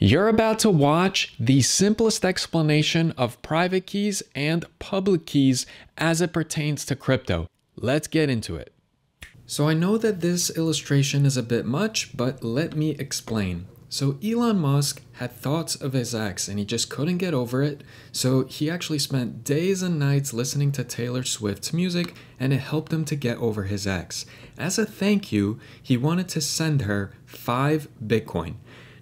You're about to watch the simplest explanation of private keys and public keys as it pertains to crypto. Let's get into it. So I know that this illustration is a bit much, but let me explain. So Elon Musk had thoughts of his ex and he just couldn't get over it. So he actually spent days and nights listening to Taylor Swift's music and it helped him to get over his ex. As a thank you, he wanted to send her 5 Bitcoin.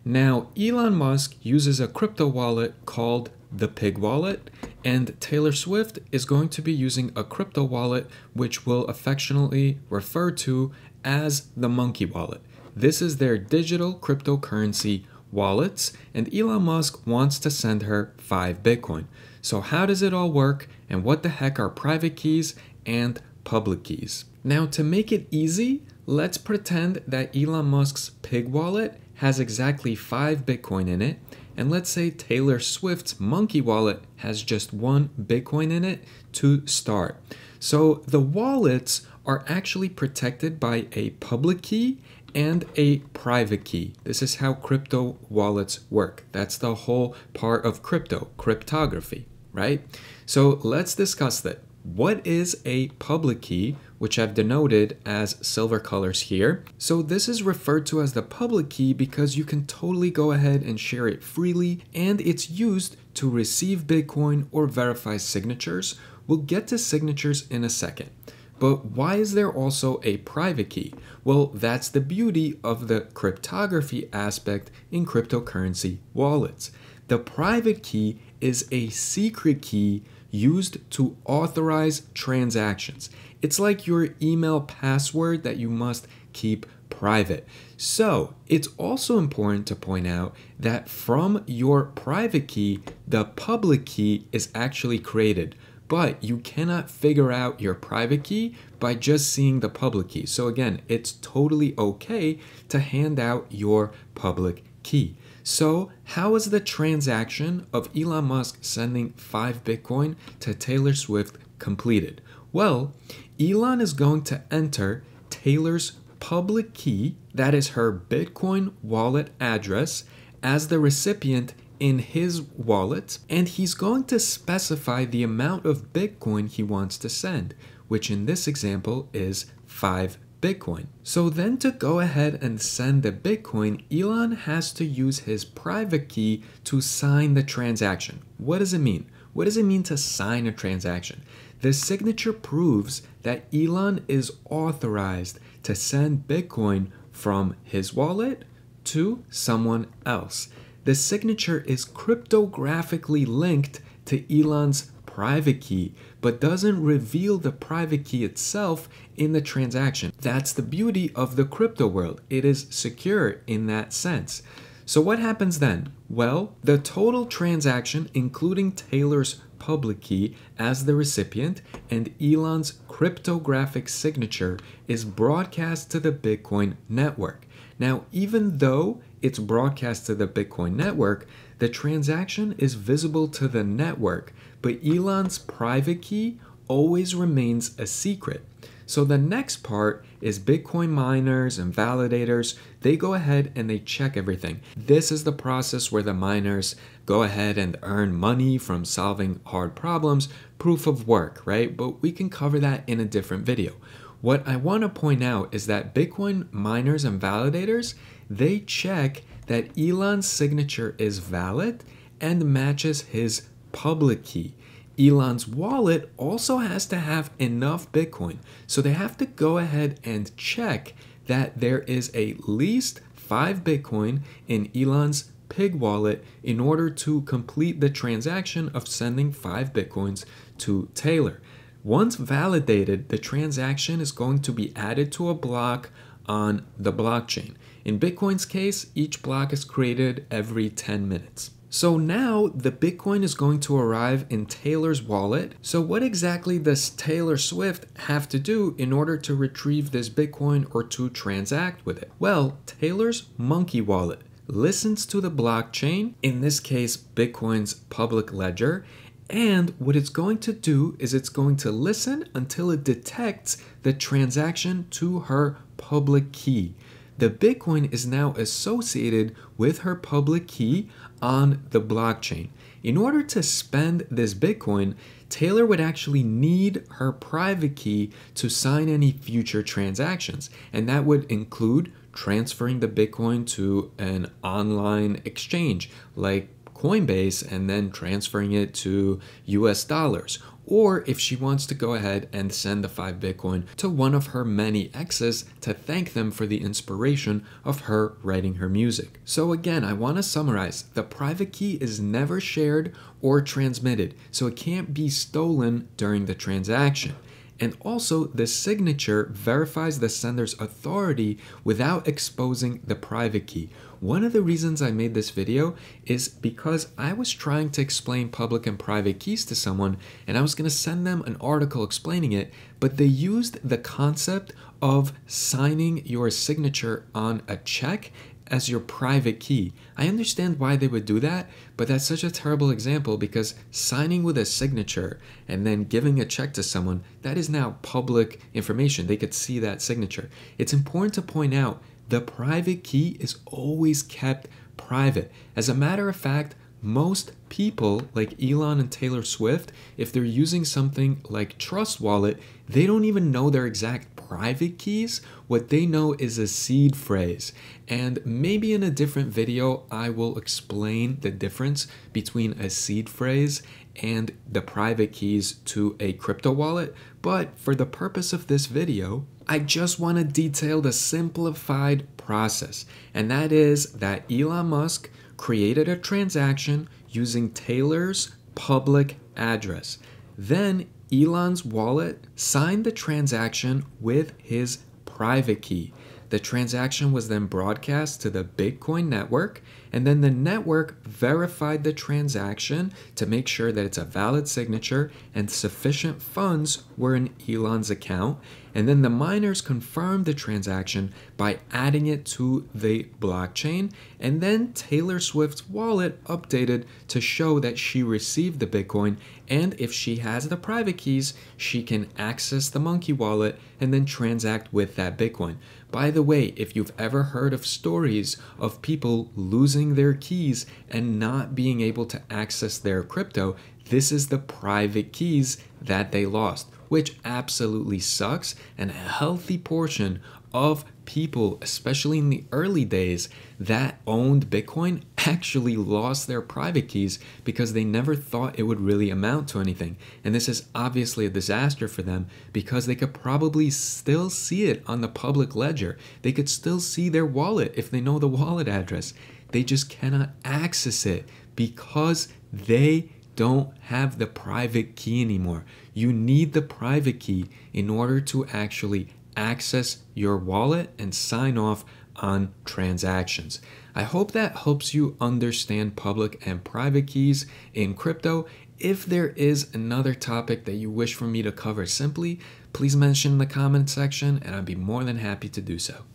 Now, Elon Musk uses a crypto wallet called the Pig Wallet, and Taylor Swift is going to be using a crypto wallet which we'll affectionately refer to as the Monkey Wallet. This is their digital cryptocurrency wallets, and Elon Musk wants to send her 5 Bitcoin. So how does it all work, and what the heck are private keys and public keys? Now, to make it easy, let's pretend that Elon Musk's Pig Wallet has exactly 5 Bitcoin in it, and let's say Taylor Swift's Monkey Wallet has just 1 Bitcoin in it to start. So the wallets are actually protected by a public key and a private key. This is how crypto wallets work. That's the whole part of cryptography, right? So let's discuss that. What is a public key, which I've denoted as silver colors here? So this is referred to as the public key because you can totally go ahead and share it freely, and it's used to receive Bitcoin or verify signatures. We'll get to signatures in a second. But why is there also a private key? Well, that's the beauty of the cryptography aspect in cryptocurrency wallets. The private key is a secret key used to authorize transactions. It's like your email password that you must keep private. So it's also important to point out that from your private key, the public key is actually created, but you cannot figure out your private key by just seeing the public key. So again, it's totally okay to hand out your public key. So how is the transaction of Elon Musk sending 5 Bitcoin to Taylor Swift completed? Well, Elon is going to enter Taylor's public key, that is her Bitcoin wallet address, as the recipient in his wallet, and he's going to specify the amount of Bitcoin he wants to send, which in this example is 5 Bitcoin. So then to go ahead and send the Bitcoin, Elon has to use his private key to sign the transaction. What does it mean? What does it mean to sign a transaction? The signature proves that Elon is authorized to send Bitcoin from his wallet to someone else. The signature is cryptographically linked to Elon's private key, but doesn't reveal the private key itself in the transaction. That's the beauty of the crypto world. It is secure in that sense. So what happens then? Well, the total transaction, including Taylor's public key as the recipient and Elon's cryptographic signature, is broadcast to the Bitcoin network. Now, even though it's broadcast to the Bitcoin network, the transaction is visible to the network, but Elon's private key always remains a secret. So the next part is Bitcoin miners and validators. They go ahead and they check everything. This is the process where the miners go ahead and earn money from solving hard problems, proof of work, right? But we can cover that in a different video. What I want to point out is that Bitcoin miners and validators, they check that Elon's signature is valid and matches his public key. Elon's wallet also has to have enough Bitcoin, so they have to go ahead and check that there is at least 5 Bitcoin in Elon's Pig Wallet in order to complete the transaction of sending 5 Bitcoins to Taylor. Once validated, the transaction is going to be added to a block on the blockchain. In Bitcoin's case, each block is created every 10 minutes. So now the Bitcoin is going to arrive in Taylor's wallet. So what exactly does Taylor Swift have to do in order to retrieve this Bitcoin or to transact with it? Well, Taylor's Monkey Wallet listens to the blockchain, in this case, Bitcoin's public ledger, and what it's going to do is it's going to listen until it detects the transaction to her public key. the Bitcoin is now associated with her public key on the blockchain. In order to spend this Bitcoin, Taylor would actually need her private key to sign any future transactions, and that would include transferring the Bitcoin to an online exchange like Coinbase and then transferring it to US dollars. Or if she wants to go ahead and send the 5 Bitcoin to one of her many exes to thank them for the inspiration of her writing her music. So again, I want to summarize, the private key is never shared or transmitted, so it can't be stolen during the transaction. And also, the signature verifies the sender's authority without exposing the private key. One of the reasons I made this video is because I was trying to explain public and private keys to someone, and I was going to send them an article explaining it, but they used the concept of signing your signature on a check as your private key. I understand why they would do that, but that's such a terrible example because signing with a signature and then giving a check to someone, that is now public information. They could see that signature. It's important to point out the private key is always kept private. As a matter of fact, most people like Elon and Taylor Swift, if they're using something like Trust Wallet, they don't even know their exact private keys. What they know is a seed phrase. And maybe in a different video, I will explain the difference between a seed phrase and the private keys to a crypto wallet. But for the purpose of this video, I just want to detail the simplified process. And that is that Elon Musk created a transaction using Taylor's public address. Then Elon's wallet signed the transaction with his private key. The transaction was then broadcast to the Bitcoin network, and then the network verified the transaction to make sure that it's a valid signature and sufficient funds were in Elon's account. And then the miners confirmed the transaction by adding it to the blockchain. And then Taylor Swift's wallet updated to show that she received the Bitcoin. And if she has the private keys, she can access the Monkey Wallet and then transact with that Bitcoin. By the way, if you've ever heard of stories of people losing their keys and not being able to access their crypto, this is the private keys that they lost, which absolutely sucks. And a healthy portion of people, especially in the early days, that owned Bitcoin actually lost their private keys because they never thought it would really amount to anything. And this is obviously a disaster for them because they could probably still see it on the public ledger. They could still see their wallet if they know the wallet address. They just cannot access it because they don't have the private key anymore. You need the private key in order to actually access your wallet and sign off on transactions. I hope that helps you understand public and private keys in crypto. If there is another topic that you wish for me to cover simply, please mention in the comment section and I'd be more than happy to do so.